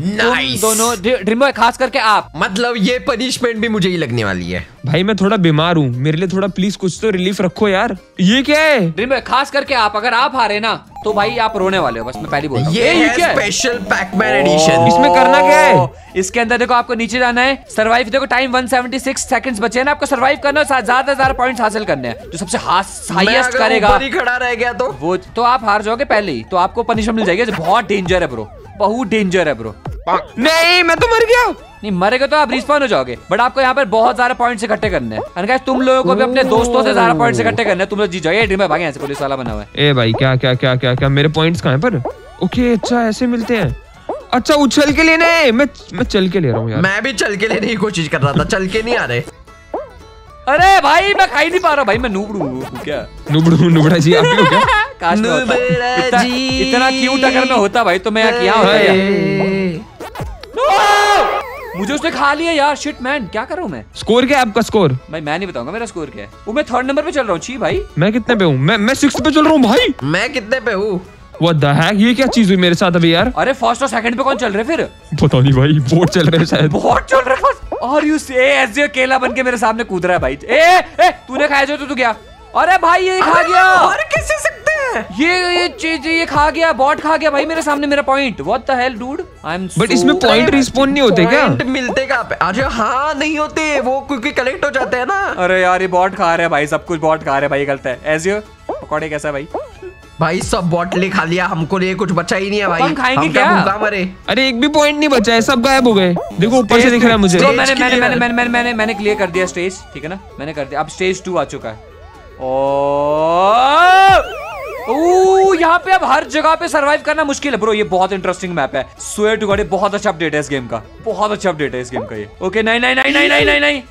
Nice. तुम दोनों ड्रीमर, खास करके आप, मतलब ये पनिशमेंट भी मुझे ही लगने वाली है भाई। मैं थोड़ा बीमार हूँ, मेरे लिए थोड़ा प्लीज कुछ तो रिलीफ रखो यार। ये क्या है ड्रीमर, खास करके आप, अगर आप हारे ना तो भाई आप रोने वाले हो, बस मैं पहले बोल रहा हूं। ये है स्पेशल पैकमैन एडिशन। इसमें करना क्या है? इसके अंदर देखो आपको नीचे जाना है, सर्वाइव, देखो टाइम 176 सेकंड्स बचे हैं ना, आपको सर्वाइव करना है, ज्यादा पॉइंट्स हासिल करने हैं। जो सबसे हाईएस्ट करेगा, ऊपर ही खड़ा रह गया तो वो तो आप हार जाओगे पहले ही, तो आपको पनिशमेंट मिल जाएगी। बहुत डेंजर है ब्रो, बहुत डेंजर है ब्रो। नहीं मैं तो मर गया। नहीं मरेगा तो आप रिस्पॉन हो जाओगे, बट आपको यहाँ पर बहुत सारे पॉइंट्स इकट्ठे करने हैं। और गाइस तुम लोगों को भी अपने दोस्तों से सारा पॉइंट्स इकट्ठे करने हैं, तुम लोग जीत जाओगे। ड्रीम भाई ऐसे पुलिस वाला बना हुआ है। ए भाई क्या क्या क्या क्या क्या मेरे पॉइंट्स कहाँ पर? ओके अच्छा ऐसे मिलते हैं। अच्छा उछल के लेने, मैं चल के ले रहा हूँ यार। मैं भी चल के लेने की कोशिश कर रहा था, चल के नहीं आ रहे। अरे भाई मैं खा ही नहीं पा रहा भाई, मैं नूबड़ू क्या? नूबड़ा जी इतना क्यूट अगर मैं होता भाई तो मैं क्या होता? मुझे उसने खा लिया यार, शिट मैन। क्या कर रहा हूँ मैं? स्कोर क्या है आपका? स्कोर भाई मैं नहीं बताऊंगा मेरा स्कोर क्या है। वो मैं थर्ड नंबर पे चल रहा हूँ। छी भाई मैं कितने पे हूँ? मैं सिक्स्थ पे चल रहा हूँ भाई। मैं कितने पे हूँ? What the heck? ये क्या चीज हुई मेरे साथ अभी यार? अरे फर्स्ट और सेकंड पे कौन चल रहे फिर? पता नहीं भाई, बोट चल रहे शायद। बोट चल रहे फर्स्ट। और यू से ऐसे केला बनके मेरे सामने कूद रहा है भाई। ए तूने खाया जो तू गया। अरे भाई ये खा गया। और कैसे सकते हैं? ये चीज ये खा गया, बॉट खा गया भाई मेरे सामने मेरा point. What the hell dude. But इसमें पॉइंट रिस्पॉन्ड नहीं होते क्या? मिलते क्या? अरे हाँ नहीं होते वो, क्योंकि कलेक्ट हो जाते हैं ना। अरे यार ये बॉट खा रहे हैं भाई, सब कुछ बॉट खा रहे हैं भाई, गलत है। ऐसे पकौड़े कैसा भाई? भाई सब बॉटले खा लिया, हमको लिए कुछ बचा ही नहीं है भाई। हम खाएंगे क्या? अरे एक भी पॉइंट नहीं बचा है, सब गायब हो गए। देखो ऊपर से दिख रहा है मुझे। मैंने क्लियर कर दिया स्टेज, ठीक है ना, मैंने कर दिया। अब स्टेज 2 आ चुका है। ओ यहाँ पे अब हर जगह पे सर्वाइव करना मुश्किल है ब्रो। ये बहुत इंटरेस्टिंग मैप है, स्वेयर टू गॉड। बहुत अच्छा अपडेट है इस गेम का, बहुत अच्छा अपडेट है इस गेम का ये। ओके नहीं,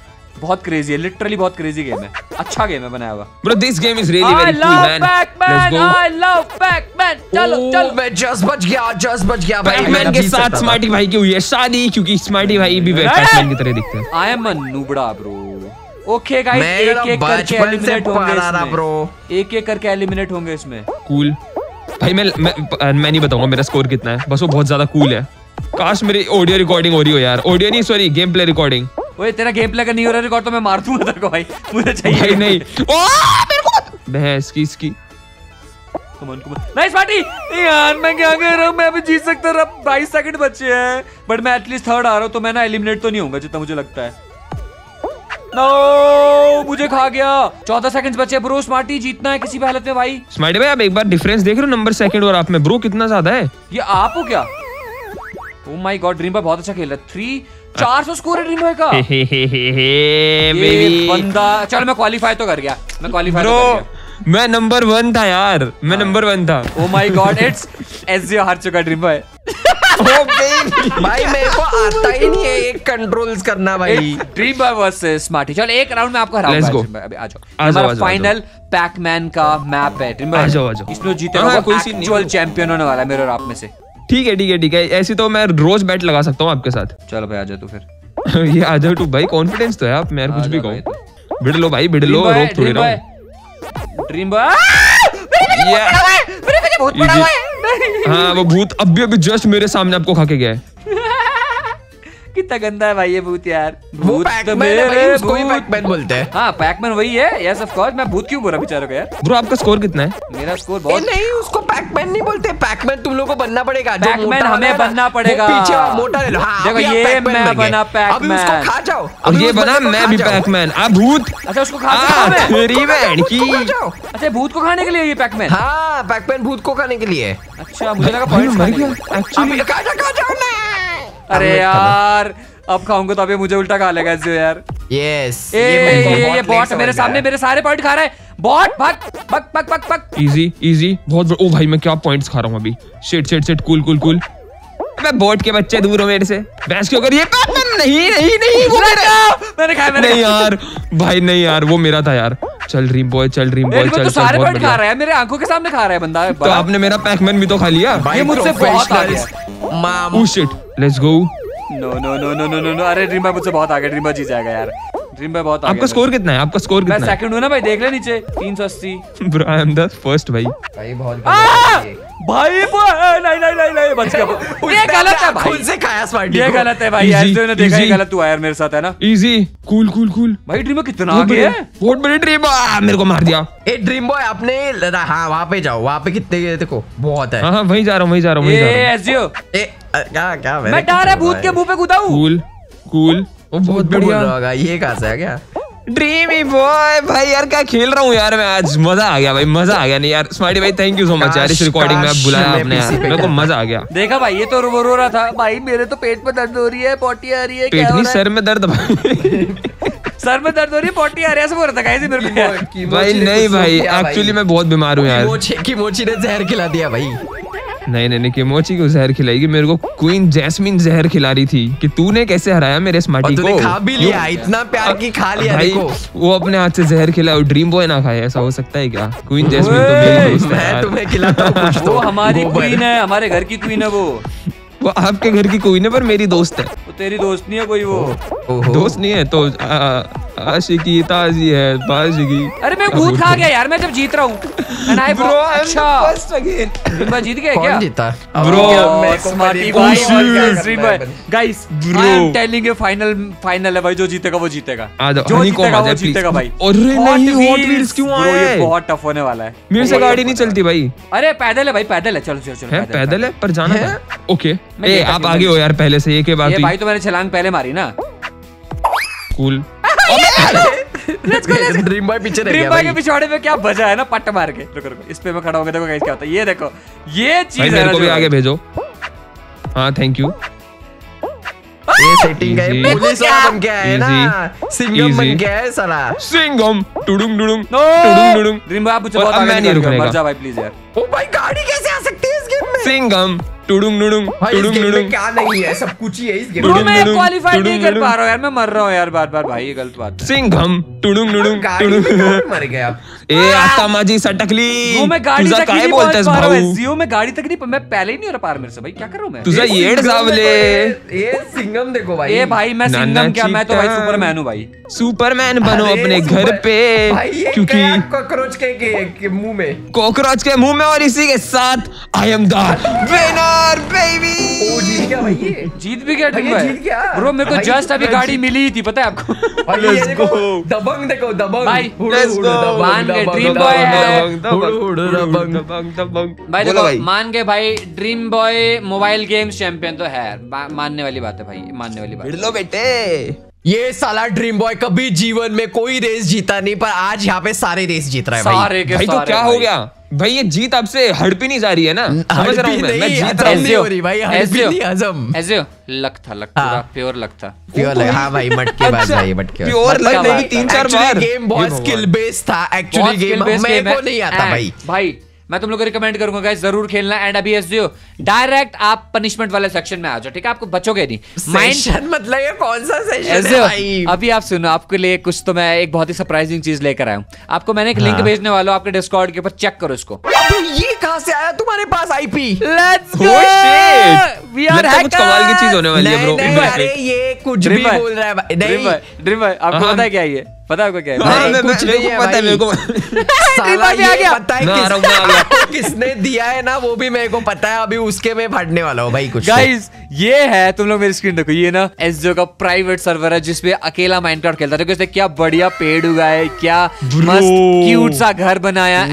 बहुत क्रेजी है, लिटरली बहुत क्रेजी गेम है। अच्छा गेम है बनाया हुआ bro, this game is really very cool man. I love Pacman. चलो मैं जस्ट बच गया पैकमैन के साथ। स्मार्टी भाई की हुई है शादी, क्योंकि स्मार्टी भाई भी पैकमैन की तरह दिखते हैं। आई एम अ नूबड़ा ब्रो। ओके गाइस एक-एक करके एलिमिनेट होंगे ब्रो, एक-एक करके एलिमिनेट होंगे इसमें। कूल भाई, मैं नहीं बताऊंगा मेरा स्कोर कितना है, बस वो बहुत ज्यादा कूल है। काश मेरी ऑडियो रिकॉर्डिंग हो रही हो यार, ऑडियो नहीं सॉरी गेम प्ले रिकॉर्डिंग। ओए तेरा गेम प्ले का नहीं हो रहा रिकॉर्ड तो मैं मार दूंगा तेरे को भाई, मुझे चाहिए भाई। नहीं ओ मेरे को बहस की इसकी। नाइस पार्टी यार, मैं क्या कह रहा हूँ, मैं अभी जीत सकता रहा। 22 सेकंड बचे हैं, बट मैं एटलीस्ट थर्ड आ रहा हूँ तो मैं ना एलिमिनेट तो नहीं होऊंगा जितना मुझे लगता है। No, मुझे खा गया। 14 सेकंड्स बचे ब्रो, स्मार्टी जीतना है किसी भी हालत में भाई। स्मार्टी भाई आप एक बार डिफरेंस देख रहे हो नंबर सेकंड और आप में ब्रो, कितना ज्यादा है ये? आप हो क्या? ओह माय गॉड ड्रीम भाई बहुत अच्छा खेल रहा है। 300-400 स्कोर है ड्रीम भाई का। ये बंदा, चल मैं क्वालीफाई तो कर गया, मैं क्वालीफाई तो कर गया। मैं नंबर 1 था यार, मैं नंबर 1 था। Oh my God it's SG हार चुका ड्रीम भाई। भाई मेरे को आता ही नहीं है एक कंट्रोल्स करना भाई। ड्रीम भाई वर्सेस स्मार्टी, चलो एक राउंड में आपको हराऊंगा। अभी आ जाओ, हमारा फाइनल पैकमैन का मैप है ड्रीम भाई। आ जाओ इसमें जीतेगा कोई एक्चुअल चैंपियन होने वाला है मेरे और आप में से। ठीक है ऐसी तो मैं रोज बैट लगा सकता हूँ आपके साथ। चलो भाई आ जाओ तू फिर। ये आ जाओ तू भाई, कॉन्फिडेंस तो है आप, मैं कुछ भी कहूँ। भिड़लो भाई भिड़लो, रोक थोड़ी रहा हूँ। ड्रीम भाई मेरे पे बहुत बड़ा हुआ है, हाँ वो भूत अभी जस्ट मेरे सामने आपको खा के गया है। कितना गंदा है भाई ये भूत यार। वो पैकमैन है भाई, उसको ही पैकमैन बोलते हैं। हाँ पैकमैन वही है। यस ऑफ कोर्स, मैं भूत क्यों बोल रहा बेचारों को यार। ब्रो आपका स्कोर कितना है? मेरा स्कोर बहुत नहीं, उसको पैकमैन नहीं बोलते, पैकमैन तुम लोगों को बनना पड़ेगा। पैकमैन हमें बनना पड़ेगा। पीछे मोटा ले लो। देखो ये मैं बना पैकमैन, उसको खा जाओ। अब ये बना मैं भी पैकमैन, आप भूत। अच्छा उसको खा जाओ। अच्छा भूत को खाने के लिए ये पैकमैन। हाँ पैकमैन भूत को खाने के लिए। अच्छा मुझे लगा पॉइंट। अरे यार अब खाऊंगा तो अभी मुझे उल्टा खा लेगा जो यार। यस ये बॉट मेरे सामने मेरे सारे पॉइंट खा रहा है। बॉट भाग भाग भाग भाग भाग। इजी इजी बहुत। ओ भाई मैं क्या पॉइंट्स खा रहा हूँ अभी। Shit shit shit. Cool cool cool. मैं बॉट के बच्चे दूर हो मेरे से। बैस क्यों कर ये पैकमैन। नहीं नहीं नहीं वो मैंने खाया। नहीं यार भाई नहीं यार वो मेरा था यार। चल ड्रीम बॉय चल ड्रीम बॉय चल। सारे पॉइंट खा रहा है मेरे आंखों के सामने खा रहा है बंदा। तो आपने मेरा पैकमैन भी तो खा लिया। ये मुझसे बहुत आ गया। Mom shit let's go. No no no no no no. अरे ड्रीम बॉय मुझसे बहुत आ गया। ड्रीम बॉय जीत जाएगा यार। ड्रीम बॉय बहुत आ गया। आपका स्कोर कितना है? आपका स्कोर कितना है? मैं सेकंड हूं ना भाई, देख ले नीचे 380। Bro I am the first भाई। भाई बहुत भाई नहीं नहीं नहीं नहीं बच गया। ये गलत है भाई, खुद से खाया स्मार्टी। ये गलत है भाई यार, तूने देखा ये गलत हुआ यार मेरे साथ है ना। Easy cool cool cool. भाई ड्रीम बॉय कितना आ गया है। बहुत बड़ी ड्रीम बॉय मेरे को मार दिया। ए ड्रीम बॉय आपने हां वहां पे जाओ, वहां पे कितने गए देखो बहुत है। हां वहीं जा रहा हूं वहीं जा रहा हूं वहीं जा रहा हूं। ए एसजीओ ए क्या क्या मैं डरा भूत के मुंह पे कूदा हूं। Cool cool. वो बहुत बढ़िया होगा। ये कहां से आ गया? ड्रीमी बॉय भाई यार क्या खेल रहा हूँ यार मैं आज। मजा आ गया भाई, मजा आ गया। नहीं यार स्मार्टी भाई थैंक यू सो मच यार, इस रिकॉर्डिंग में आप बुलाया आपने यार, मेरे को मजा आ गया। देखा भाई ये तो रो रो रहा था भाई। मेरे तो पेट में दर्द हो रही है, पॉटी आ रही है। पेट नहीं सर में दर्द। सर में दर्द हो रही है, पॉटी आ रही है, ऐसा बोल रहा था ऐसे मेरे को भाई। नहीं भाई एक्चुअली मैं बहुत बीमार हूँ यार। किमोची ने जहर खिला दिया भाई। नहीं नहीं नहीं किमोची को जहर खिलाएगी, मेरे को क्वीन जैस्मिन जहर खिला रही थी कि तूने कैसे हराया मेरे स्मार्टी को। खा भी लिया इतना प्यार की खा लिया भाई, देखो। वो अपने हाथ से जहर खिलाओ, ड्रीम बॉय ना खाए, ऐसा हो सकता है क्या? क्वीन जैस्मिन तो मेरी दोस्त है यार। तुम्हें खिलाता हूं कुछ तो। वो हमारी क्वीन है, हमारे घर की क्वीन है। वो आपके घर की क्वीन है पर मेरी दोस्त है। वो तेरी दोस्त नहीं है कोई। वो दोस्त नहीं है तो आशिकी ताजी है बाशिकी। अरे मैं भूत खा गया यार मैं जब जीत रहा हूँ। अच्छा जीत गया क्या? जीता guys I am telling you final final है भाई, जो जीतेगा वो जीतेगा। जो जीतेगा वो जीतेगा भाई। बहुत टफ होने वाला है। मेरे से गाड़ी नहीं चलती भाई। अरे पैदल है भाई, पैदल है। चलो चलो पैदल है पर जाना है। ओके आप आगे हो यार पहले से। एक भाई तो मैंने छलांग पहले मारी ना। Cool let's go. Dream boy पीछे रह गया भाई। के पिछवाड़े में क्या बजा है ना, पट मार के। रुको रुको इस पे मैं खड़ा हो गया। देखो गाइस क्या होता है, ये देखो ये चीज है। मेरे को भी आगे भेजो। हां थैंक यू। ये सेटिंग है, पुलिस वाला बन गया है ना, सिंघम बन गया है साला। सिंघम टुडुंग डुडुंग टुडुंग डुडुंग। ड्रीम बॉय आप मुझे बहुत आगे मत जा भाई प्लीज यार। ओ भाई गाड़ी कैसे आ सकती है इस गेम में? सिंघम टुडुंग डुडुंग टुडुंग डुडुंग। क्या नहीं है, सब कुछ ही है इस गेम में। मैं क्वालीफाई नहीं कर पा रहा हूं यार, मैं मर रहा हूं यार बार-बार भाई। ये गलत बात है। सिंघम टुडुंग डुडुंग टुडुंग। मर गए आप। ए आतामाजी सटकली। वो मैं गाड़ी तक नहीं पहुंच पा रहा हूं। जियो मैं गाड़ी तक नहीं, मैं पहले ही नहीं हो रहा पार मेरे से भाई। क्या कर रहा हूं मैं? तुझे येड़ सावले। ए सिंघम देखो भाई। ए भाई मैं सिंघम क्या, मैं तो भाई सुपरमैन हूं भाई। सुपरमैन बनो अपने घर पे, क्योंकि कॉकरोच के मुंह में, कॉकरोच के मुंह में। और इसी के साथ I am the winner baby. Oh जीत गया भाई, ये जीत भी गया। जीत गया ब्रो, मेरे को जस्ट अभी गाड़ी मिली थी पता है आपको। और ये देखो दबंग, देखो दबंग भाई। लेट्स गो मान गए ड्रीम बॉय है। दबंग दबंग दबंग भाई देखो मान गए भाई। Dream boy mobile games champion तो है, मानने वाली बात है भाई, मानने वाली बात। लो बेटे ये साला ड्रीम बॉय कभी जीवन में कोई रेस जीता नहीं, पर आज यहाँ पे सारे रेस जीत रहा है भाई। भाई तो क्या हो गया भाई, ये जीत आपसे हड़पी नहीं जा रही है ना। समझ रहा हूँ मैं जीत नहीं हो रही भाई। हजम ऐसे लक था, लक पूरा प्योर लक था। प्योर लक हाँ भाई, मटके बाज भाई, मटके प्योर लक। नहीं 3-4 बार गेम बहुत स्किल बेस्ड था एक्चुअली। गेम मेरे को नहीं आता भाई। भाई मैं तुम लोगों को रिकमेंड करूंगा गाइस जरूर खेलना। एंड अभी एसजीओ डायरेक्ट आप पनिशमेंट वाले सेक्शन में आ जाओ, ठीक है? आपको बचोगे नहीं। माइंड मतलब ये कौन सा सेक्शन है भाई? अभी आप सुनो, आपके लिए कुछ तो मैं एक बहुत ही सरप्राइजिंग चीज लेकर आया हूँ। आपको मैंने एक लिंक भेजने वाला हूँ आपके डिस्कॉर्ड के ऊपर, चेक करो इसको। ये कहां से आया तुम्हारे पास IP? Let's go we are hacker. कमाल की चीज होने वाली है ब्रो। अरे ये कुछ भी बोल रहा है भाई। नहीं ड्रीम बॉय आपको पता है क्या ये? पता है आपको क्या है? कुछ नहीं है, पता है मेरे को। साला ये पता है किसका किसने दिया है ना वो भी मेरे को पता है, अभी उसके में फाड़ने वाला हूँ भाई कुछ। गाइस ये है, तुम लोग मेरी स्क्रीन देखो, ये ना एसजीओ का प्राइवेट सर्वर है जिसपे अकेला माइनक्राफ्ट खेलता है। क्या बढ़िया पेड़ उगाए, क्या मस्त क्यूट सा घर बनाया।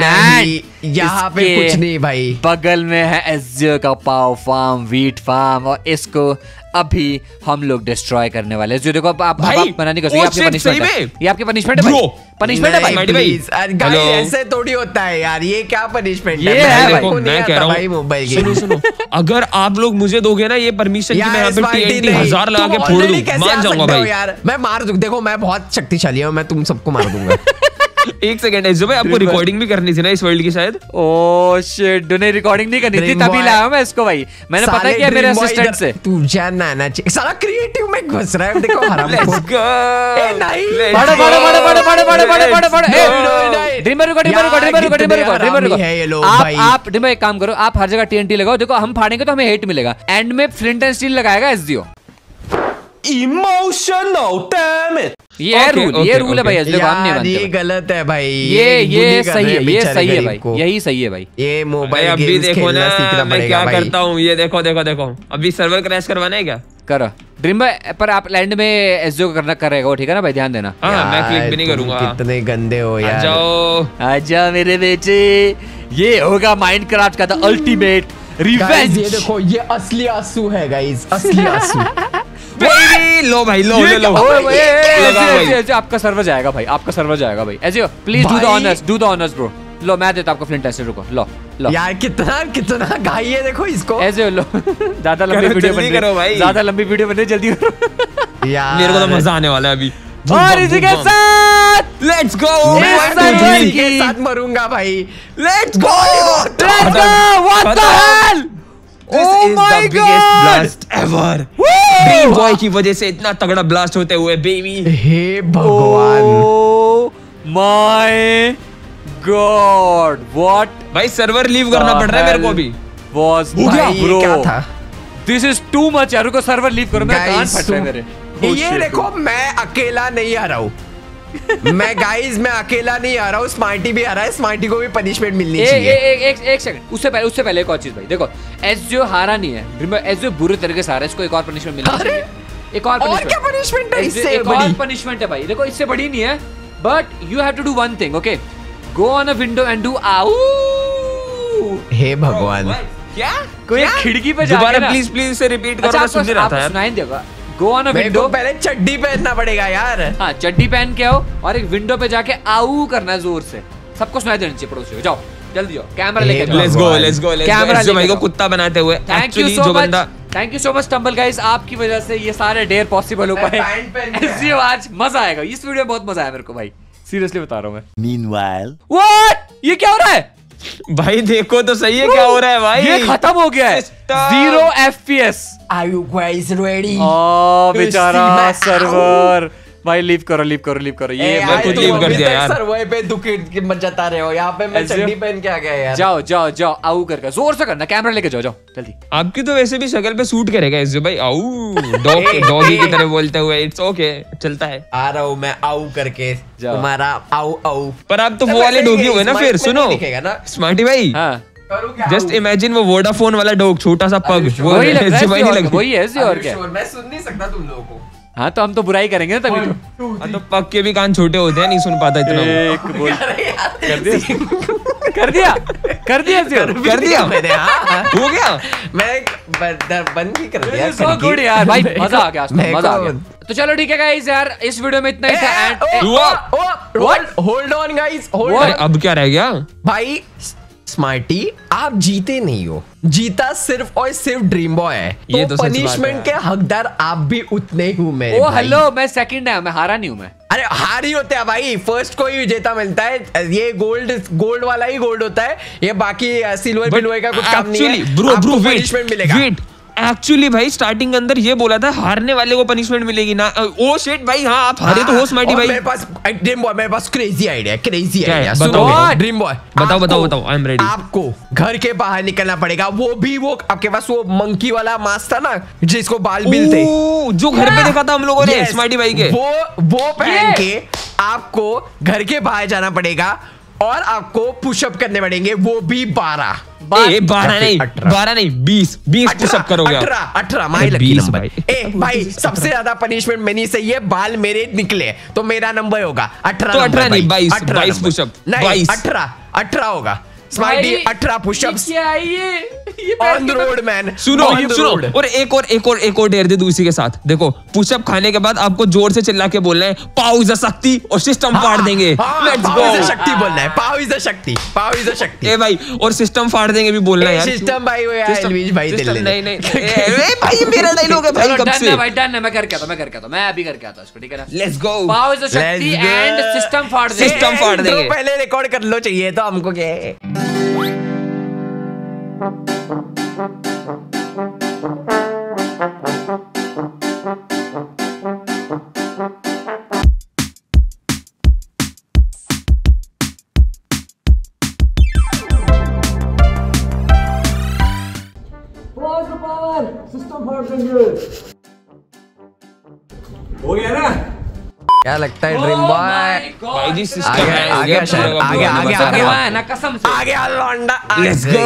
यहाँ पे कुछ नहीं भाई, बगल में है एसजीओ का पाव फार्म, वीट फार्म, और इसको अभी हम लोग डिस्ट्रॉय करने वाले। जो देखो आप मना नहीं कर सकते, ये आपकी पनिशमेंट है भाई, पनिशमेंट है भाई। ऐसे थोड़ी होता है यार, ये क्या पनिशमेंट है भाई। मोबाइल सुनो सुनो, अगर आप लोग मुझे दोगे ना ये परमिशन कि मैं यहां पे टीएनटी 1000 लगा के फोड़ दूं, मान जाऊंगा भाई यार, मैं मार दूं। देखो मैं बहुत शक्तिशाली हूं, मैं तुम सबको मार दूंगा। एक सेकंड है, जो भाई आपको रिकॉर्डिंग भी करनी थी ना इस वर्ल्ड की शायद। ओह शिट, तूने रिकॉर्डिंग नहीं करनी थी, तभी लाया मैं इसको भाई। मैंने पता किया मेरे असिस्टेंट से, तू जानना है ना साला क्रिएटिव में घुस रहा है। देखो हरामखोर, ए नहीं बड़े बड़े बड़े बड़े बड़े बड़े बड़े बड़े, a dreamer record record record record है ये लोग भाई। आप ड्रीमर एक काम करो, आप हर जगह टीएनटी लगाओ, देखो हम फाड़ेंगे तो हमें हेट मिलेगा। एंड में फ्लिंट एंड स्टील लगाएगा एसजीओ। इमोशनल डैम इट, ये रूल है भाई, ये गलत है भाई, ये सही है, ये सही है भाई, यही सही है भाई। ये मोबाइल अभी देखो ना मैं क्या करता हूँ, ये देखो देखो देखो, अभी सर्वर क्रैश करवाना है क्या? करो ड्रीम भाई, पर आप लैंड में एसजीओ करना करेगा, ठीक है ना भाई, ध्यान देना। मैं क्लिक भी नहीं करूंगा, कितने गंदे हो यार। जाओ आजा मेरे बेटे, ये होगा माइनक्राफ्ट का द अल्टीमेट रिवेंज। ये देखो ये असली आंसू है गाइस, असली आंसू। लो भाई लो, ये लो भाई, आपका सर्वर जाएगा भाई, आपका सर्वर जाएगा भाई। SGO please do the honours bro. लो मैं देता आपको फ्लिंट एंड, रुको लो लो यार, कितना कितना गाई है देखो इसको। एसजीओ लो, ज्यादा लंबी वीडियो बन रही, ज्यादा लंबी वीडियो बन रही, जल्दी करो यार, मेरे को तो मजा आने वाला है अभी। और इसी के साथ लेट्स गो, के साथ मरूंगा भाई, let's go what the hell. Oh my God! Dream Boy की वजह से इतना तगड़ा ब्लास्ट होते हुए बेबी, हे भगवान, माय गॉड व्हाट। भाई सर्वर लीव करना पड़ रहा है मेरे को भी, ब्रो क्या था, दिस इज टू मच यार, को सर्वर लीव करो, मेरा कान फट रहा है मेरे। ये देखो मैं अकेला नहीं आ रहा हूँ। मैं गाइस मैं अकेला नहीं आ रहा हूँ, स्मार्टी भी आ रहा है, स्मार्टी को भी पनिशमेंट मिलनी चाहिए। एक सेकंड, उससे पहले एक और चीज भाई, देखो एसजीओ हारा नहीं है, एसजीओ बुरे तरीके से हारा है, इसको एक और पनिशमेंट मिलनी चाहिए। एक और क्या पनिशमेंट है इससे, एक और पनिशमेंट है भाई, देखो इससे बड़ी नहीं है, but you have to do one thing, okay, go on a window and do आउ। हे भगवान क्या, कोई खिड़की पे जाके दोबारा प्लीज प्लीज से रिपीट करो, मैं सुन नहीं रहा था यार। सुनाई देगा, गो ऑन अ विंडो, पहले चड्डी पहनना पड़ेगा यार। हाँ चड्डी पहन के आओ, और एक विंडो पे जाके आऊ करना जोर से, सबको सुनाई देना चाहिए, पड़ोसियों जाओ जल्दी जाओ, कैमरा लेके लेट्स गो कैमरा को कुत्ता बनाते हुए। Thank you so much stumble guys, आपकी वजह से ये सारे डेयर पॉसिबल हो पाए। आज मजा आएगा इस वीडियो में, बहुत मजा आया मेरे को भाई, सीरियसली बता रहा हूँ मैं। मीनवाइल व्हाट, ये क्या हो रहा है भाई, देखो तो सही है क्या हो रहा है भाई, ये खत्म हो गया है, 0 FPS। Are you guys ready? बेचारा सर्वर भाई, लीव करो, ये मैं खुद लीव कर दिया यार। सर्वर पे दुख की मचाता रहे हो, यहाँ पे मैं चड्डी पहन के आ गया यार। जाओ आऊ करके जोर से करना, कैमरा लेके जाओ जल्दी। आपकी तो वैसे भी शक्ल पे सूट करेगा इससे भाई, आऊ डॉगी की तरह बोलते हुए, इट्स ओके चलता है। आ रहा हूँ मैं आऊ करके, तुम्हारा आऊ। पर आप तो वो वाले डॉगी हुए ना, फिर सुनो स्मार्टी भाई, जस्ट इमेजिन वो वोडाफोन वाला डॉग, छोटा सा पग, वही है। मैं सुन नहीं सकता तुम लोगों को। हाँ तो हम तो बुराई करेंगे ना तभी तो पक के भी कान छोटे होते हैं, नहीं सुन पाता इतना। कर दिया हो गया, मैं बंद ही कर दिया। सो गुड यार भाई, मजा आ गया। तो चलो ठीक है गाइस यार, इस वीडियो में इतना ही था। होल्ड ऑन गाइस, अब क्या रह गया भाई? स्मार्टी आप जीते नहीं हो, जीता सिर्फ और सिर्फ ड्रीम बॉय है, तो ये तो पनिशमेंट के हकदार आप भी उतने ही। ओ हेलो, मैं सेकंड है, मैं हारा नहीं हूँ मैं। अरे हार ही होते हैं भाई, फर्स्ट को ही जेता मिलता है, ये गोल्ड वाला ही गोल्ड होता है, ये बाकी सिल्वर बिलवे का कुछ काम नहीं है, आपको पनिशमेंट मिलेगा। एक्चुअली भाई स्टार्टिंग के अंदर ये बोला था हारने वाले को पनिशमेंट मिलेगी ना। ओ शिट भाई, हाँ आप हारे तो हो स्मार्टी भाई। मेरे पास क्रेजी आइडिया। सुनो ड्रीम बॉय, बताओ, आई एम रेडी। आपको घर के बाहर निकलना पड़ेगा, वो आपके पास वो मंकी वाला मास्क था ना जिसको बाल बिलते, जो घर पे देखा था हम लोगों ने स्मार्टी भाई के, वो पहन के आपको घर के बाहर जाना पड़ेगा, और आपको पुशअप करने पड़ेंगे, वो भी 12 नहीं 20 भाई सबसे ज्यादा पनिशमेंट मैंने सही है, बाल मेरे निकले तो मेरा नंबर होगा 18 होगा smiley, 18 pushups. On the road man, सुनो सुनो, और एक और डेयर दे दूसरी के साथ। देखो पुशअप खाने के बाद आपको जोर से चिल्ला के बोलना है पाव इज अ शक्ति, और सिस्टम फाड़ देंगे। Let's go, pav is a शक्ति बोलना है, पाव इज अ शक्ति, पाव इज अ शक्ति। ए भाई, और सिस्टम फाड़ देंगे भी बोलना है यार, सिस्टम भाई। वो यार एलवीज भाई दे ले। नहीं ए भाई, मेरा डायलॉग है भाई, कब से भाई डन है। मैं करके आता हूं, मैं अभी करके आता हूं इसको, ठीक है ना। Let's go, pav is a शक्ति एंड सिस्टम फाड़ देंगे, सिस्टम फाड़ देंगे। पहले रिकॉर्ड कर लो, चाहिए तो हमको क्या है। हो गया ना, क्या लगता है ड्रीम बॉय भाई जी? सिस्टम आगे ना, कसम से आगे लौंडा। लेट्स गो,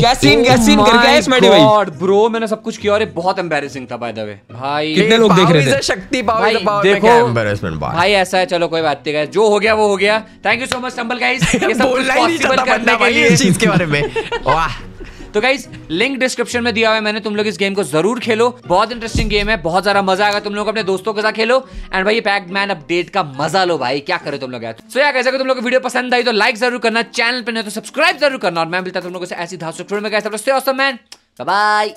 क्या सीन करके आए स्मार्टी भाई। गॉड ब्रो, मैंने सब कुछ किया और ये बहुत एम्बैरेसिंग था बाय द वे भाई। कितने लोग देख रहे थे शक्ति पावर में, क्या एम्बैरेसमेंट भाई। ऐसा है, चलो कोई बात नहीं गाइस, जो हो गया वो हो गया। Thank you so much stumble guys, ये सब पॉसिबल करने के लिए, इस चीज के बारे में। वाह, तो गाइस लिंक डिस्क्रिप्शन में दिया हुआ है मैंने, तुम लोग इस गेम को जरूर खेलो, बहुत इंटरेस्टिंग गेम है, बहुत सारा मजा आएगा। तुम लोग अपने दोस्तों के साथ खेलो एंड भाई पैकमैन अपडेट का मजा लो भाई, क्या करो तुम लोग यार। सो यार गाइस, अगर तुम लोग को वीडियो पसंद आई तो लाइक जरूर करना, चैनल पे नहीं तो सब्सक्राइब जरूर करना, और मैं मिलता हूं तुम लोगों से ऐसी धांसुक में। Guys, bye bye.